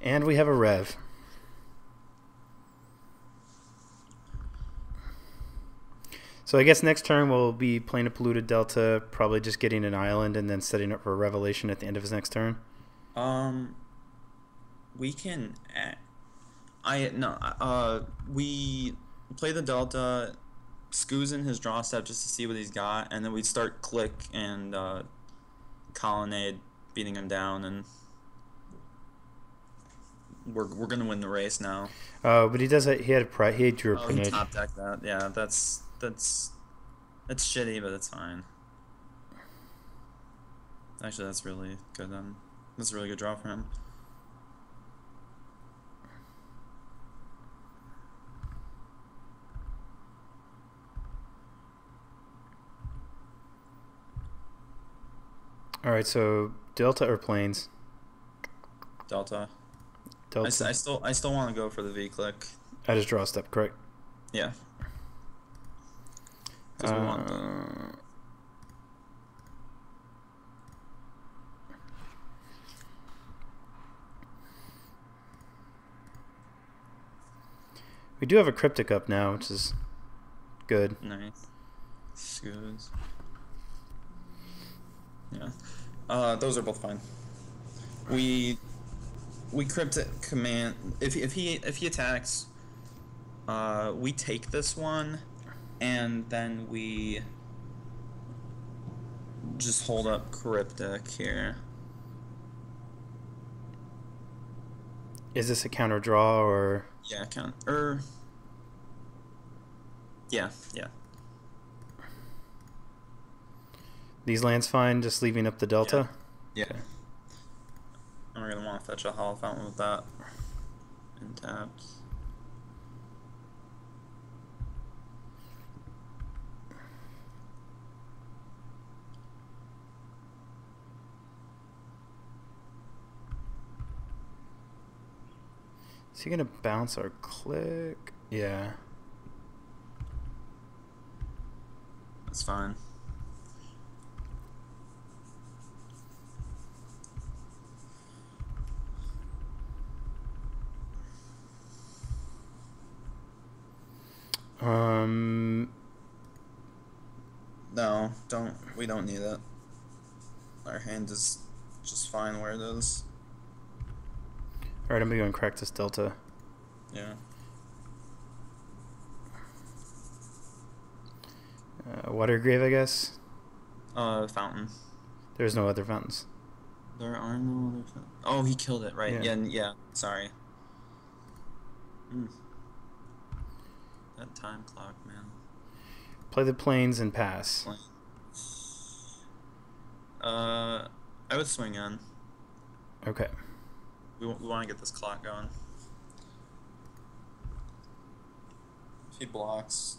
And we have a Rev. So I guess next turn we'll be playing a Polluted Delta, probably just getting an island and then setting up for a Revelation at the end of his next turn. Um... We can, I no, uh, we play the Delta, Scoos in his draw step just to see what he's got, and then we start click and uh, Colonnade, beating him down, and we're we're gonna win the race now. Uh, but he does it. He had a he drew a. Oh, he top decked that. Yeah, that's that's that's shitty, but it's fine. Actually, that's really good. Um, that's a really good draw for him. All right, so Delta or Plains? Delta. Delta. I, I still, I still want to go for the V click. I just draw a step, correct? Yeah. Because uh, we want the... We do have a Cryptic up now, which is good. Nice. Scoots. Yeah, uh, those are both fine. We we Cryptic Command. If if he if he attacks, uh, we take this one, and then we just hold up Cryptic here. Is this a counter draw or? Yeah, counter. Er, yeah, yeah. These lands fine, just leaving up the Delta? Yeah. yeah. Okay. I'm going to want to fetch a Hallowed Fountain with that. And taps. Is he going to bounce our Clique? Yeah. That's fine. Um. No, don't. We don't need it. Our hand is just fine where it is. All right, I'm gonna go and crack this Delta. Yeah. Uh, water grave, I guess. Uh, fountain. There's no other fountains. There are no other fountains. Oh, he killed it, right? Yeah. Yeah. yeah sorry. Mm. That time clock, man. Play the planes and pass. Uh, I would swing in. Okay. We, we want to get this clock going. If he blocks,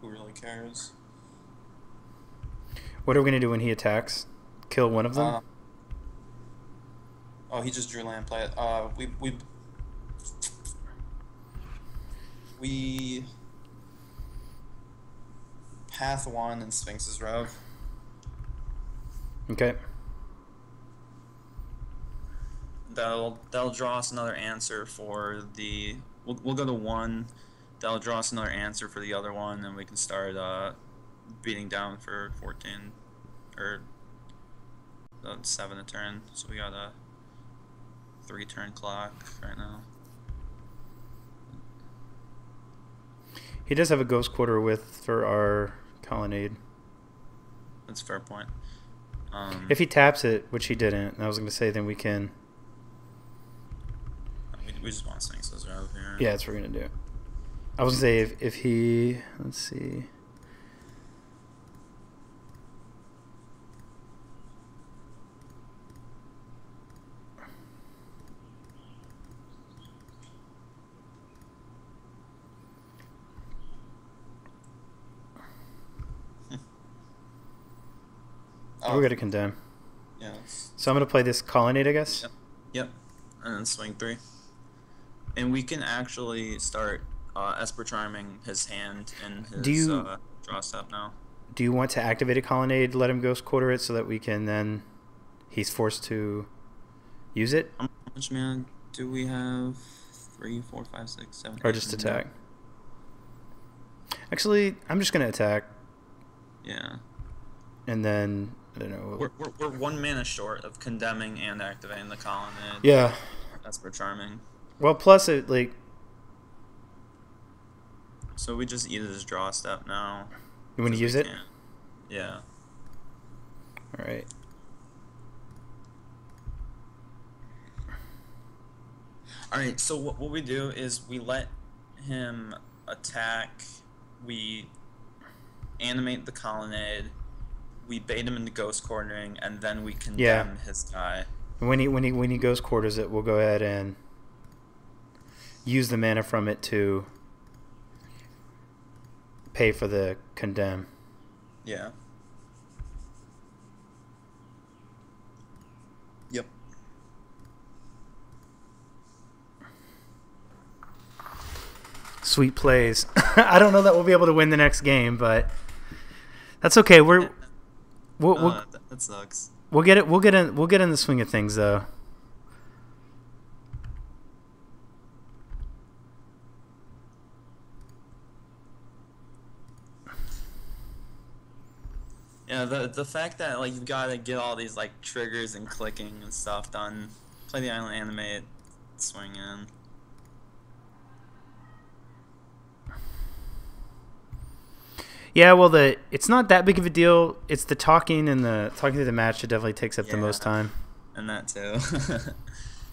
who really cares? What are we going to do when he attacks? Kill one of them? Uh, oh, he just drew land, play it. Uh, we... We... we Path one and Sphinx's Rev. Okay. That'll that'll draw us another answer for the. We'll we'll go to one. That'll draw us another answer for the other one, and we can start uh, beating down for fourteen, or uh, seven a turn. So we got a three turn clock right now. He does have a Ghost Quarter with for our Colonnade. That's a fair point. Um, if he taps it, which he didn't, and I was going to say, then we can. We, we just want Sphinx's Rev here. Yeah, that's what we're going to do. I was going to say, if, if he. Let's see. Oh, we're going to condemn. Yeah. So I'm going to play this Colonnade, I guess? Yep. Yep. And then swing three. And we can actually start uh, Esper Charming his hand and his do you, uh, draw step now. Do you want to activate a Colonnade, let him Ghost Quarter it so that we can then... He's forced to use it? How much mana do we have? Three, four, five, six, seven... Or eight, just attack. Nine. Actually, I'm just going to attack. Yeah. And then... I don't know. We're, we're, we're one mana short of condemning and activating the Colonnade. Yeah. Esper Charming. Well, plus it, like... So we just either just draw a step now. You want to use it? Can. Yeah. All right. All right, so what, what we do is we let him attack. We animate the Colonnade. We bait him into Ghost Quartering, and then we condemn yeah. his guy. When he when he when he Ghost Quarters it, we'll go ahead and use the mana from it to pay for the condemn. Yeah. Yep. Sweet plays. I don't know that we'll be able to win the next game, but that's okay. We're yeah. We'll, we'll, uh, that sucks. We'll get it. We'll get in. We'll get in the swing of things, though. Yeah, the the fact that like you've got to get all these like triggers and clicking and stuff done. Play the island, animate, swing in. Yeah, well, the it's not that big of a deal. It's the talking and the talking through the match that definitely takes up yeah, the most time. And that too.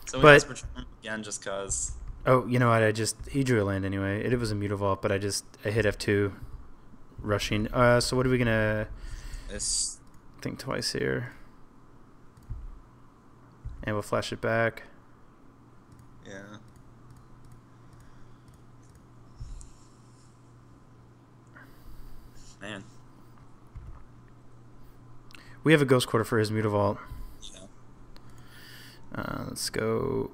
So we Esper Charm again just cause. Oh, you know what? I just he drew a land anyway. It, it was a Mutavault, but I just I hit F two, rushing. Uh, so what are we gonna? This. Think twice here, and we'll flash it back. Yeah. Man. We have a Ghost Quarter for his Mutavault. Yeah. Uh, let's go.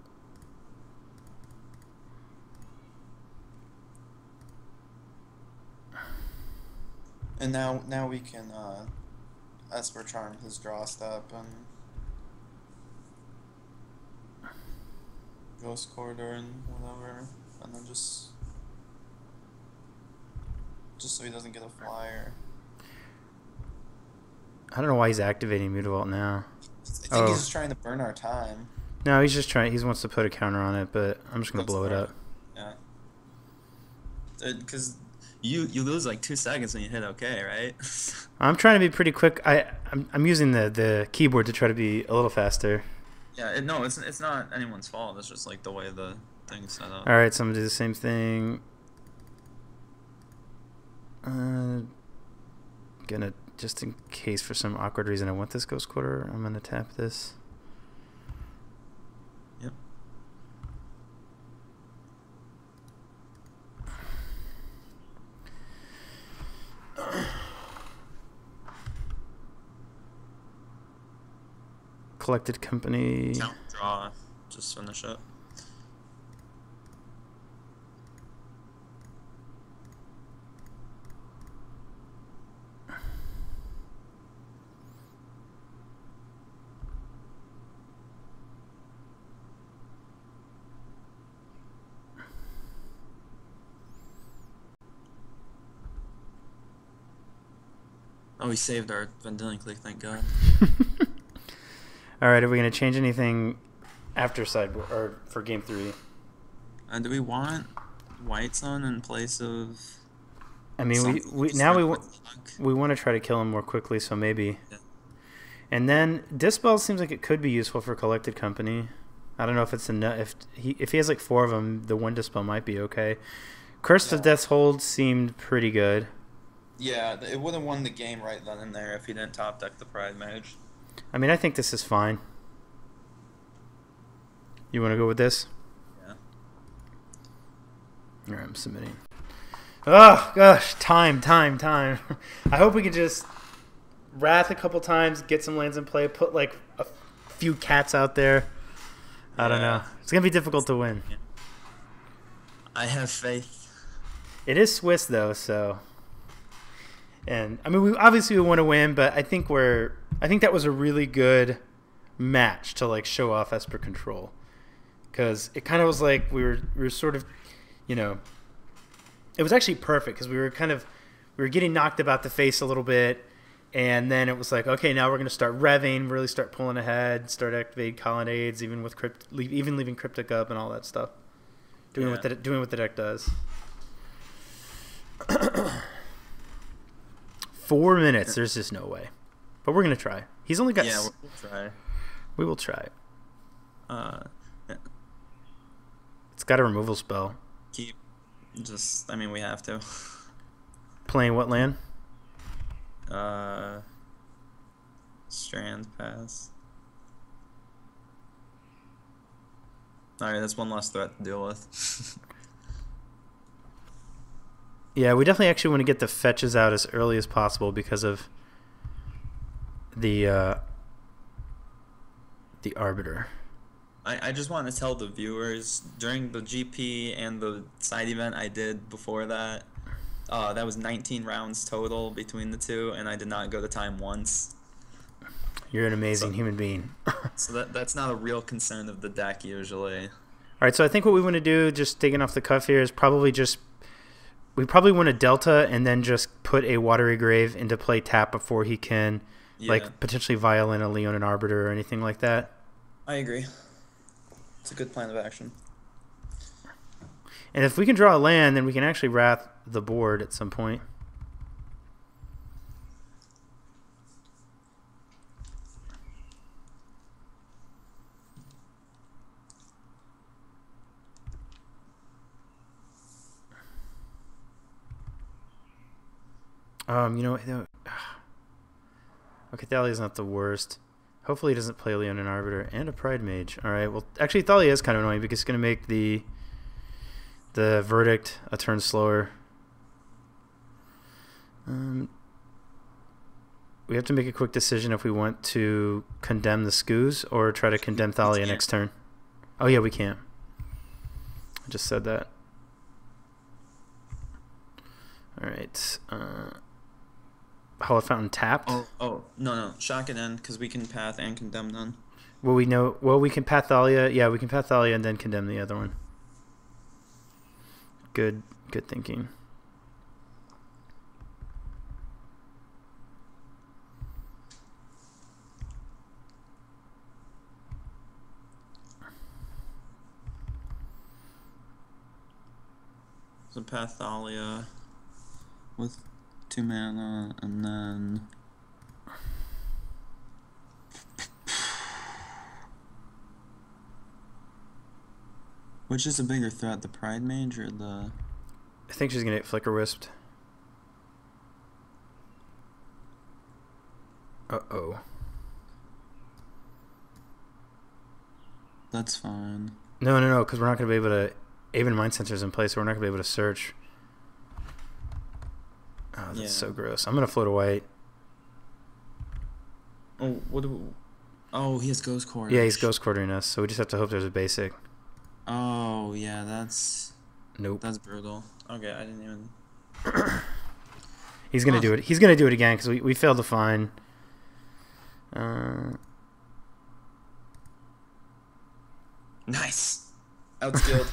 And now, now we can uh, Esper Charm his draw step and Ghost Quarter and whatever, and then just just so he doesn't get a flyer. I don't know why he's activating Mutavault now. I think oh. he's just trying to burn our time. No, he's just trying. He wants to put a counter on it, but I'm just gonna That's blow it up. Yeah. Because. You you lose like two seconds when you hit OK, right? I'm trying to be pretty quick. I I'm, I'm using the the keyboard to try to be a little faster. Yeah, it, no, it's it's not anyone's fault. It's just like the way the thing's set up. All right, so I'm gonna do the same thing. Uh, gonna just in case for some awkward reason I want this Ghost Quarter. I'm gonna tap this. Collected Company. Don't draw. Just finish it. Oh, we saved our Vendilion Clique, thank God. All right, are we going to change anything after sideboard or for game three? Uh, do we want White Sun in place of? I mean, we, we now we want we want to try to kill him more quickly, so maybe. Yeah. And then Dispel seems like it could be useful for Collected Company. I don't know if it's enough. If he if he has like four of them, the one Dispel might be okay. Curse yeah. of Death's Hold seemed pretty good. Yeah, it would have won the game right then and there if he didn't top deck the Pride Mage. I mean, I think this is fine. You want to go with this? Yeah. All right, I'm submitting. Oh, gosh. Time, time, time. I hope we can just wrath a couple times, get some lands in play, put, like, a few cats out there. I yeah. don't know. It's going to be difficult to win. Yeah. I have faith. It is Swiss, though, so... And I mean, we obviously we want to win, but I think we're I think that was a really good match to like show off Esper Control, because it kind of was like we were we were sort of, you know, it was actually perfect because we were kind of we were getting knocked about the face a little bit, and then it was like, okay, now we're gonna start revving, really start pulling ahead, start activating Colonnades, even with crypt, leave, even leaving Cryptic up and all that stuff, doing yeah. what the, doing what the deck does. Four minutes. There's just no way, but we're gonna try. He's only got. Yeah, we'll try. We will try. Uh, yeah. It's got a removal spell. Keep. Just. I mean, we have to. Playing what land? Uh. Strand Pass. All right, that's one less threat to deal with. Yeah, we definitely actually want to get the fetches out as early as possible because of the uh, the Arbiter. I, I just want to tell the viewers, during the G P and the side event I did before that, uh, that was nineteen rounds total between the two, and I did not go to time once. You're an amazing so, human being. so that that's not a real concern of the deck usually. All right, so I think what we want to do, just digging off the cuff here, is probably just... We probably want a Delta and then just put a Watery Grave into play tap before he can, yeah. like, potentially violate a Leonin Arbiter or anything like that. I agree. It's a good plan of action. And if we can draw a land, then we can actually wrath the board at some point. Um, you know, no, okay, Thalia's not the worst. Hopefully he doesn't play Leonin Arbiter and a Pride Mage. All right, well, actually, Thalia is kind of annoying because it's going to make the the Verdict a turn slower. Um, we have to make a quick decision if we want to condemn the Skoos or try to condemn Thalia next turn. Oh, yeah, we can. I just said that. All right. Uh, Hallowed Fountain tapped. Oh, oh no, no. Shock and end because we can path and condemn none. Well, we know. Well, we can path Thalia. Yeah, we can path Thalia and then condemn the other one. Good, good thinking. So path Thalia with two mana, and then which is a bigger threat, the Pride Mage or the? I think she's gonna get Flicker Wisped. Uh oh. That's fine. No, no, no, because we're not gonna be able to. Even Mind Sensor's in place, so we're not going to be able to search. Oh, that's yeah. So gross. I'm going to float a white. Oh, what do we... oh, he has Ghost Quarter. Yeah, he's Ghost Quartering us, so we just have to hope there's a basic. Oh, yeah, that's... Nope. That's brutal. Okay, I didn't even... he's going to oh. do it. He's going to do it again, because we, we failed to find... Uh... Nice. Outskilled.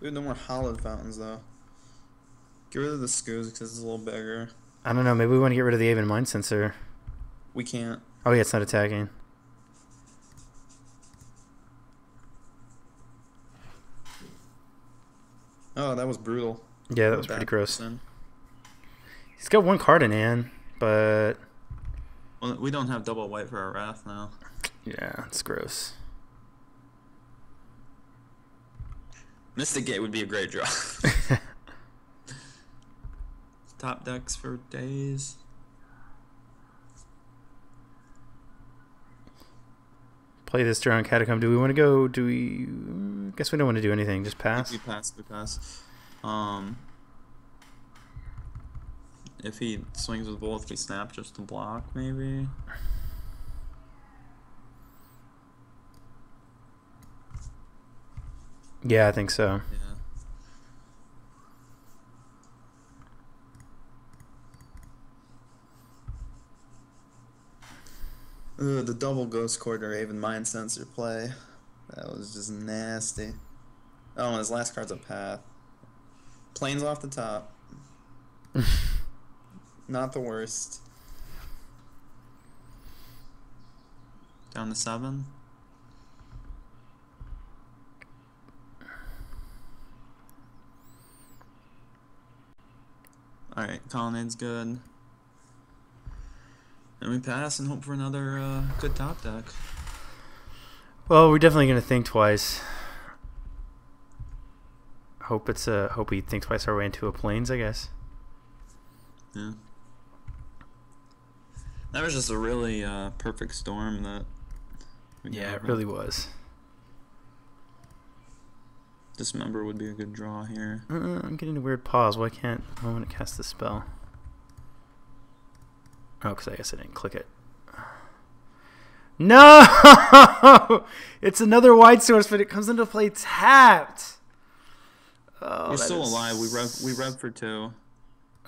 We have no more Hallowed Fountains, though. Get rid of the Skoos because it's a little bigger. I don't know. Maybe we want to get rid of the Aven Mind Sensor. We can't. Oh, yeah, it's not attacking. Oh, that was brutal. Yeah, that was pretty gross. Then. He's got one card in hand, but... Well, we don't have double white for our Wrath now. Yeah, it's gross. Mystic Gate would be a great draw. Top decks for days. Play this draw on Catacomb. Do we want to go? Do we? I guess we don't want to do anything. Just pass. We pass. We pass. Um, if he swings with both, we snap just to block, maybe. Yeah, I think so. Yeah. Ooh, the double Ghost Quarter Aven Mind Sensor play. That was just nasty. Oh, and his last card's a path. Planes off the top. Not the worst. Down to seven. Alright, Colonnade's good. And we pass and hope for another uh, good top deck. Well, we're definitely gonna think twice. Hope it's a hope we think twice our way into a plains, I guess. Yeah. That was just a really uh, perfect storm that. We yeah, it really was. Dismember would be a good draw here. Uh, I'm getting a weird pause. Why can't I want to cast the spell? Oh, because I guess I didn't click it. No! It's another wide source, but it comes into play tapped. Oh, we're still is... alive. We rev, we rev for two.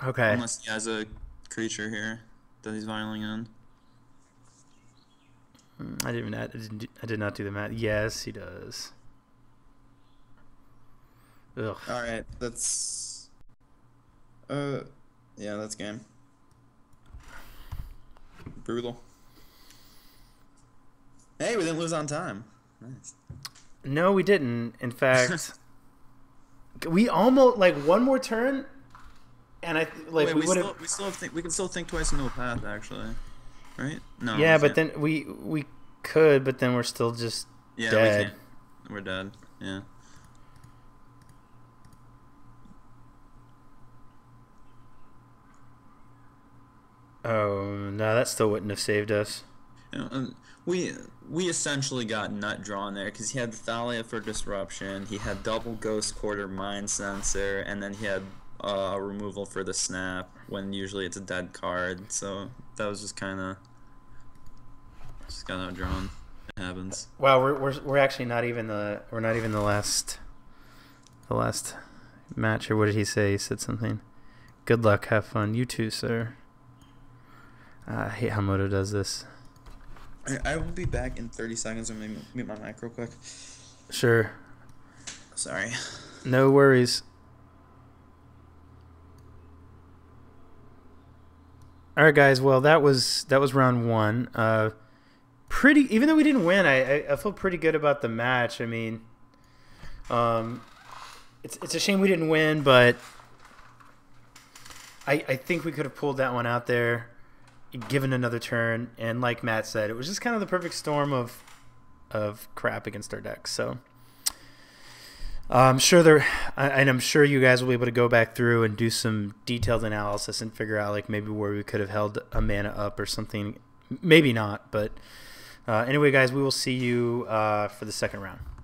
Okay. Unless he has a creature here that he's vialing on. I didn't. I didn't. I did not do the math. Yes, he does. Ugh. All right, that's uh, yeah, that's game. Brutal. Hey, we didn't lose on time. Nice. No, we didn't. In fact, we almost like one more turn, and I like Wait, we, we would have. We still have think, we can still think twice into a path, actually, right? No. Yeah, but can't. then we we could, but then we're still just yeah, dead. We can't. We're dead. Yeah. Oh, no, that still wouldn't have saved us. We we essentially got nut drawn there because he had Thalia for disruption, he had double Ghost Quarter Mind Sensor, and then he had uh, a removal for the snap when usually it's a dead card. So that was just kind of just got out drawn. It happens. Wow, we're we're we're actually not even the we're not even the last the last match. Or what did he say? He said something. Good luck, have fun, you too, sir. Uh, I hate how Moto does this. I will be back in thirty seconds. I'm going to mute my mic real quick. Sure. Sorry. No worries. All right, guys. Well, that was that was round one. Uh, pretty. Even though we didn't win, I, I I feel pretty good about the match. I mean, um, it's it's a shame we didn't win, but I I think we could have pulled that one out there, given another turn, and like Matt said, it was just kind of the perfect storm of of crap against our deck. So uh, I'm sure there, and I'm sure you guys will be able to go back through and do some detailed analysis and figure out like maybe where we could have held a mana up or something. Maybe not, but uh, anyway, guys, we will see you uh, for the second round.